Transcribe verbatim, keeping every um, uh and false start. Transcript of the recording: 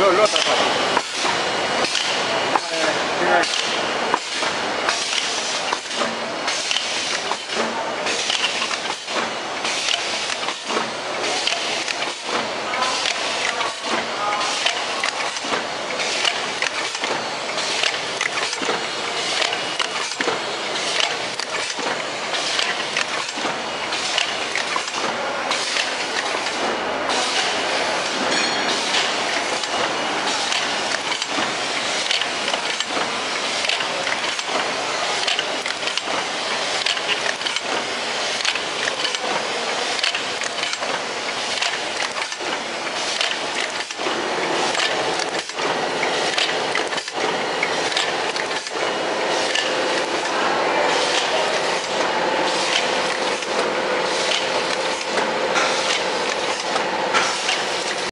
lo, lo, lo, lo.